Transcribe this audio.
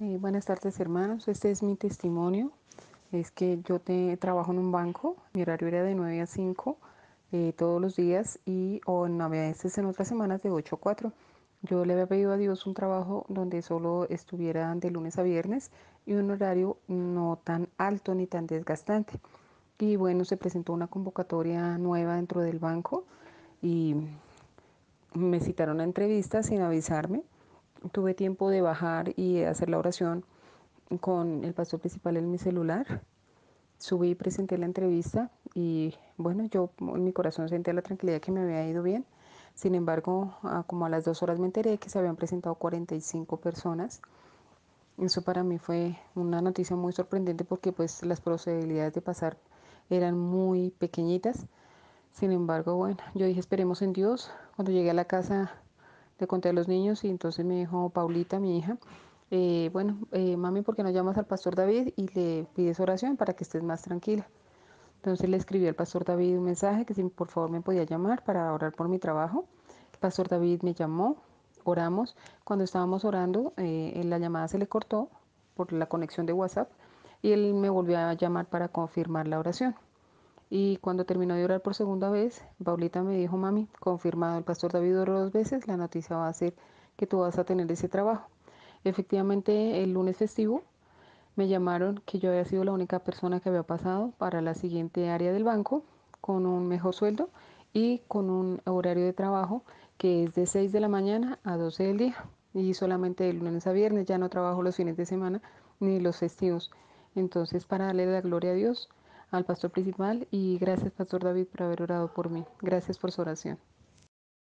Buenas tardes, hermanos. Este es mi testimonio. Es que yo trabajo en un banco. Mi horario era de 9 a 5 todos los días y a veces en otras semanas de 8 a 4. Yo le había pedido a Dios un trabajo donde solo estuvieran de lunes a viernes y un horario no tan alto ni tan desgastante. Y bueno, se presentó una convocatoria nueva dentro del banco y me citaron a entrevista sin avisarme. Tuve tiempo de bajar y hacer la oración con el pastor principal en mi celular. Subí y presenté la entrevista y bueno, yo en mi corazón sentía la tranquilidad que me había ido bien. Sin embargo, como a las 2 horas me enteré que se habían presentado 45 personas. Eso para mí fue una noticia muy sorprendente porque pues las posibilidades de pasar eran muy pequeñitas. Sin embargo, bueno, yo dije esperemos en Dios. Cuando llegué a la casa le conté a los niños y entonces me dijo Paulita, mi hija, mami, ¿por qué no llamas al pastor David y le pides oración para que estés más tranquila? Entonces le escribí al pastor David un mensaje que si por favor me podía llamar para orar por mi trabajo. El pastor David me llamó, oramos. Cuando estábamos orando, la llamada se le cortó por la conexión de WhatsApp y él me volvió a llamar para confirmar la oración. Y cuando terminó de orar por segunda vez, Paulita me dijo, mami, confirmado, el pastor David oró 2 veces, la noticia va a ser que tú vas a tener ese trabajo. Efectivamente, el lunes festivo, me llamaron que yo había sido la única persona que había pasado para la siguiente área del banco con un mejor sueldo y con un horario de trabajo que es de 6 de la mañana a 12 del día y solamente de lunes a viernes, ya no trabajo los fines de semana ni los festivos. Entonces, para darle la gloria a Dios, al pastor principal y gracias, pastor David, por haber orado por mí. Gracias por su oración.